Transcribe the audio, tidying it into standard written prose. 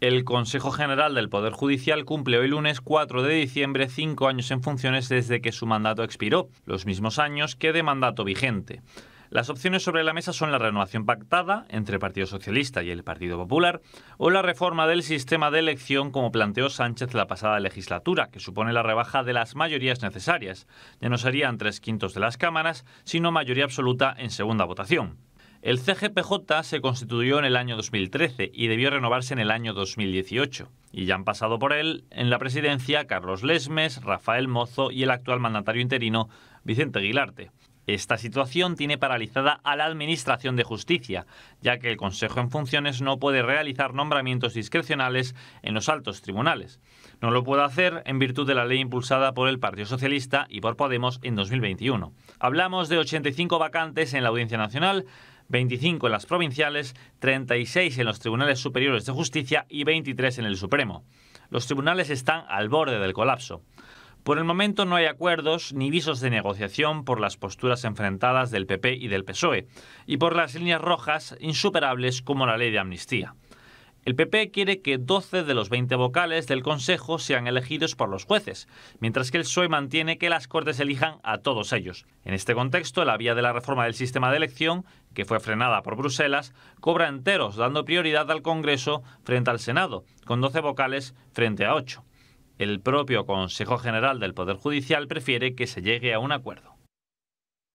El Consejo General del Poder Judicial cumple hoy lunes 4 de diciembre 5 años en funciones desde que su mandato expiró, los mismos años que de mandato vigente. Las opciones sobre la mesa son la renovación pactada entre el Partido Socialista y el Partido Popular o la reforma del sistema de elección como planteó Sánchez la pasada legislatura, que supone la rebaja de las mayorías necesarias. Ya no serían 3/5 de las cámaras, sino mayoría absoluta en segunda votación. El CGPJ se constituyó en el año 2013 y debió renovarse en el año 2018. Y ya han pasado por él en la presidencia Carlos Lesmes, Rafael Mozo y el actual mandatario interino Vicente Aguilarte. Esta situación tiene paralizada a la Administración de Justicia, ya que el Consejo en funciones no puede realizar nombramientos discrecionales en los altos tribunales. No lo puede hacer en virtud de la ley impulsada por el Partido Socialista y por Podemos en 2021. Hablamos de 85 vacantes en la Audiencia Nacional, 25 en las provinciales, 36 en los Tribunales Superiores de Justicia y 23 en el Supremo. Los tribunales están al borde del colapso. Por el momento no hay acuerdos ni visos de negociación por las posturas enfrentadas del PP y del PSOE y por las líneas rojas insuperables como la ley de amnistía. El PP quiere que 12 de los 20 vocales del Consejo sean elegidos por los jueces, mientras que el PSOE mantiene que las Cortes elijan a todos ellos. En este contexto, la vía de la reforma del sistema de elección, que fue frenada por Bruselas, cobra enteros, dando prioridad al Congreso frente al Senado, con 12 vocales frente a 8. El propio Consejo General del Poder Judicial prefiere que se llegue a un acuerdo.